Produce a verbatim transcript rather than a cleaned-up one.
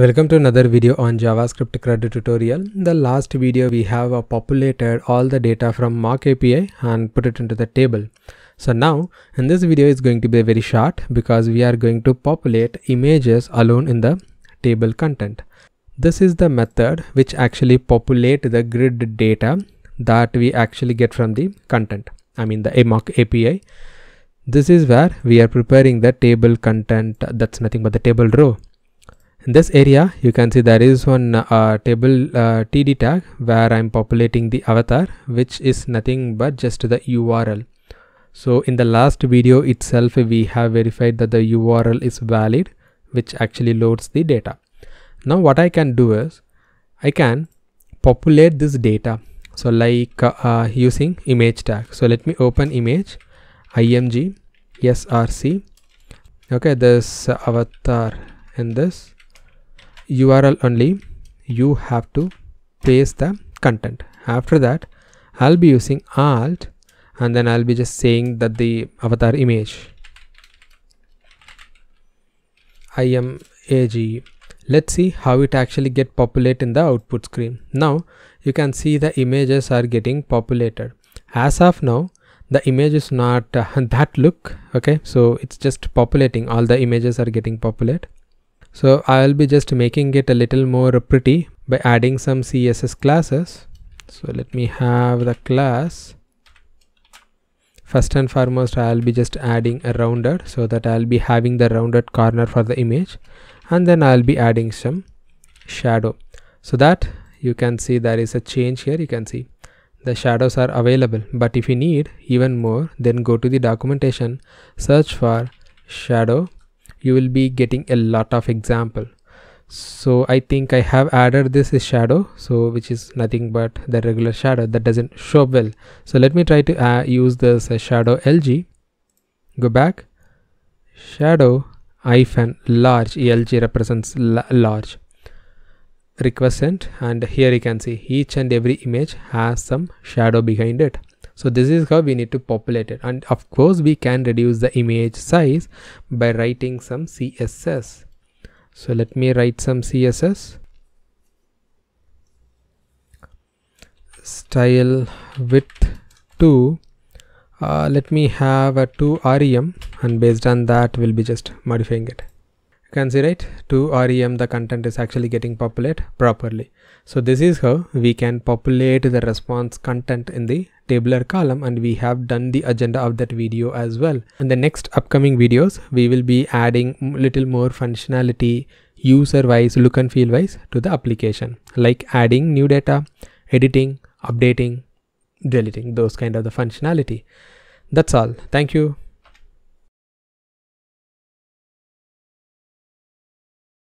Welcome to another video on JavaScript C R U D tutorial. In the last video we have uh, populated all the data from mock A P I and put it into the table. So now in this video is going to be very short because we are going to populate images alone in the table content. This is the method which actually populate the grid data that we actually get from the content. I mean the mock A P I. This is where we are preparing the table content, that's nothing but the table row. In this area you can see there is one uh, table uh, T D tag where I'm populating the avatar, which is nothing but just the U R L. So in the last video itself we have verified that the U R L is valid, which actually loads the data. Now what I can do is I can populate this data, so like uh, uh, using image tag. So let me open image I M G S R C. Okay, this uh, avatar in this U R L only you have to paste the content. After that I'll be using alt and then I'll be just saying that the avatar image I M A G. Let's see how it actually get populated in the output screen. Now you can see the images are getting populated. As of now the image is not uh, that look, okay, so it's just populating, all the images are getting populated. So I'll be just making it a little more pretty by adding some C S S classes. So let me have the class. First and foremost I'll be just adding a rounded, so that I'll be having the rounded corner for the image, and then I'll be adding some shadow so that you can see there is a change here. You can see the shadows are available, but if you need even more then go to the documentation, search for shadow. You will be getting a lot of example. So I think I have added this is shadow, so which is nothing but the regular shadow that doesn't show up well. So let me try to uh, use this uh, shadow L G. Go back, shadow hyphen large. L G represents large. Request sent, and here you can see each and every image has some shadow behind it. So this is how we need to populate it, and of course we can reduce the image size by writing some C S S. So let me write some C S S. Style width two. Uh, let me have a two rem, and based on that we'll be just modifying it. You can see right to rem the content is actually getting populated properly. So this is how we can populate the response content in the tabular column, and we have done the agenda of that video as well. In the next upcoming videos we will be adding little more functionality user wise, look and feel wise to the application, like adding new data, editing, updating, deleting, those kind of the functionality. That's all. Thank you.